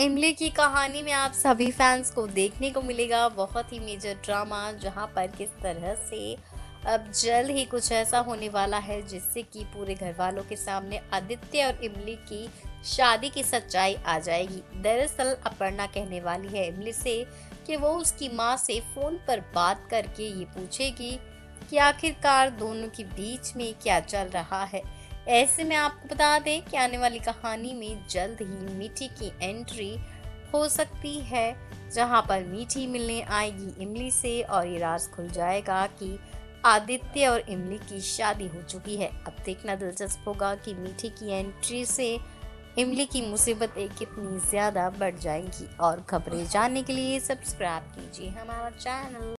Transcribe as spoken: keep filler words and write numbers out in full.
इमली की कहानी में आप सभी फैंस को देखने को मिलेगा बहुत ही मेजर ड्रामा, जहां पर किस तरह से अब जल्द ही कुछ ऐसा होने वाला है जिससे कि पूरे घर वालों के सामने आदित्य और इमली की शादी की सच्चाई आ जाएगी। दरअसल अपर्णा कहने वाली है इमली से कि वो उसकी माँ से फ़ोन पर बात करके ये पूछेगी कि आखिरकार दोनों के बीच में क्या चल रहा है। ऐसे में आपको बता दें कि आने वाली कहानी में जल्द ही मीठी की एंट्री हो सकती है, जहां पर मीठी मिलने आएगी इमली से और ये राज खुल जाएगा कि आदित्य और इमली की शादी हो चुकी है। अब देखना दिलचस्प होगा कि मीठी की एंट्री से इमली की मुसीबतें कितनी ज़्यादा बढ़ जाएंगी। और खबरें जानने के लिए सब्सक्राइब कीजिए हमारा चैनल।